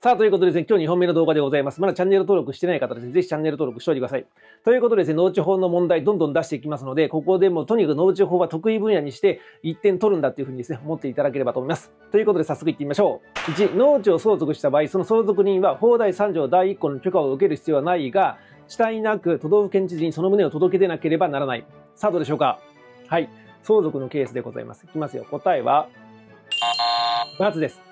さあ、ということでですね、今日2本目の動画でございます。まだチャンネル登録してない方ですね、ぜひチャンネル登録しておいてください。ということでですね、農地法の問題どんどん出していきますので、ここでもとにかく農地法は得意分野にして1点取るんだっていうふうにですね、思っていただければと思います。ということで早速いってみましょう。1、農地を相続した場合、その相続人は法第3条第1項の許可を受ける必要はないが、地帯なく都道府県知事にその旨を届け出なければならない。さあ、どうでしょうか。はい、相続のケースでございます。いきますよ。答えは、×です。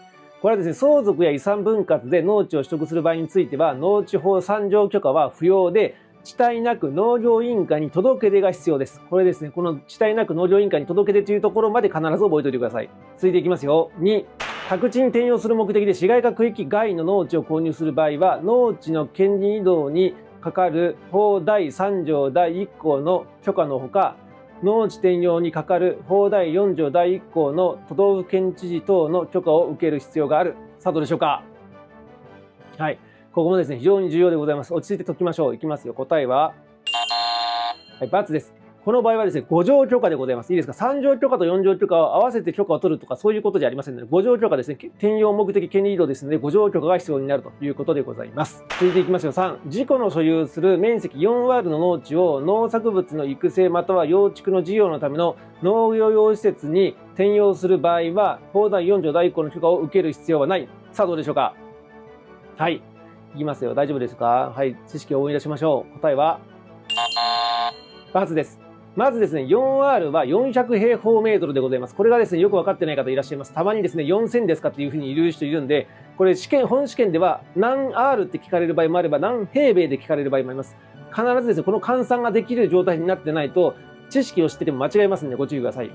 これはですね、相続や遺産分割で農地を取得する場合については、農地法3条許可は不要で、地帯なく農業委員会に届け出が必要です。これですね、この地帯なく農業委員会に届け出というところまで必ず覚えておいてください。続いていきますよ。2、宅地に転用する目的で市街化区域外の農地を購入する場合は、農地の権利移動にかかる法第3条第1項の許可のほか、農地転用にかかる法第4条第1項の都道府県知事等の許可を受ける必要がある。さあ、どうでしょうか。はい。ここもですね、非常に重要でございます。落ち着いて解きましょう。いきますよ。答えは、はい、×です。この場合はですね、5条許可でございます。いいですか。3条許可と4条許可を合わせて許可を取るとか、そういうことじゃありませんので、5条許可ですね、転用目的権利移動ですので、5条許可が必要になるということでございます。続いていきますよ。3、自己の所有する面積4割の農地を農作物の育成または養畜の事業のための農業用施設に転用する場合は、法第4条第1項の許可を受ける必要はない。さあ、どうでしょうか。はい。いきますよ。大丈夫ですか。はい。知識を思い出しましょう。答えは、×です。まずですね、4R は400平方メートルでございます。これがですね、よく分かってない方いらっしゃいます。たまにですね、4000ですかっていうふうに言う人いるんで、これ本試験では何 R って聞かれる場合もあれば、何平米で聞かれる場合もあります。必ずですね、この換算ができる状態になってないと、知識を知ってても間違えますのでご注意ください。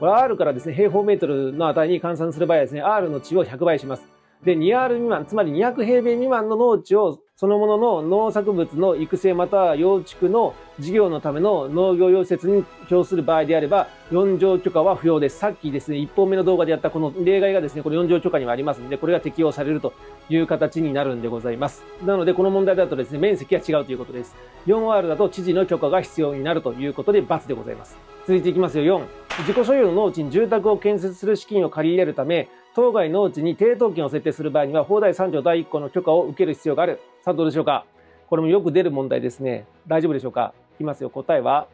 これ R からですね、平方メートルの値に換算する場合はですね、R の値を100倍します。で、2R 未満、つまり200平米未満の農地をそのものの農作物の育成または養畜の事業のための農業用施設に供する場合であれば、4条許可は不要です。さっきですね、1本目の動画でやったこの例外がですね、これ4条許可にはありますので、これが適用されるという形になるんでございます。なので、この問題だとですね、面積が違うということです。4R だと知事の許可が必要になるということで、×でございます。続いていきますよ。4、自己所有の農地に住宅を建設する資金を借り入れるため、当該農地に抵当権を設定する場合には、法第3条第1項の許可を受ける必要がある。さあ、どうでしょうか。これもよく出る問題ですね。大丈夫でしょうか。いきますよ。答えは、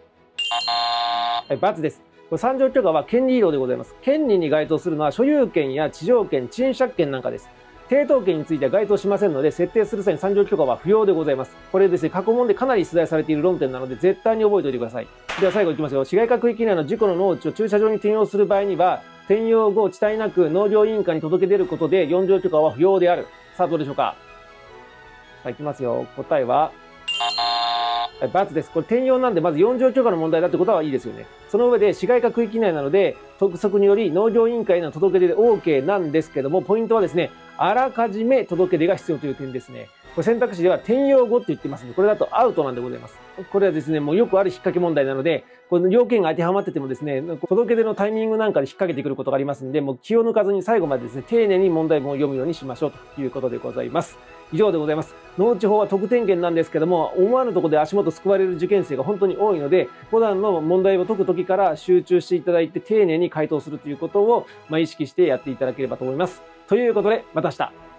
はい、×です。これ3条許可は権利移動でございます。権利に該当するのは所有権や地上権、賃借権なんかです。抵当権については該当しませんので、設定する際に3条許可は不要でございます。これですね、過去問でかなり出題されている論点なので、絶対に覚えておいてください。では最後いきますよ。市街化区域内の自己の農地を駐車場に転用する場合には、転用後、地帯なく農業委員会に届け出ることで4条許可は不要である。さあ、どうでしょうか。さあ、いきますよ。答えは、×です。これ転用なんで、まず4条許可の問題だってことはいいですよね。その上で、市街化区域内なので、督促により農業委員会の届け出で OK なんですけども、ポイントはですね、あらかじめ届け出が必要という点ですね。これ選択肢では転用後って言ってますので、これだとアウトなんでございます。これはですね、もうよくある引っ掛け問題なので、この要件が当てはまっててもですね、届け出のタイミングなんかで引っ掛けてくることがありますので、もう気を抜かずに最後までですね、丁寧に問題文を読むようにしましょうということでございます。以上でございます。農地法は得点圏なんですけども、思わぬところで足元すくわれる受験生が本当に多いので、普段の問題を解くときから集中していただいて、丁寧に回答するということを、意識してやっていただければと思います。ということで、また明日。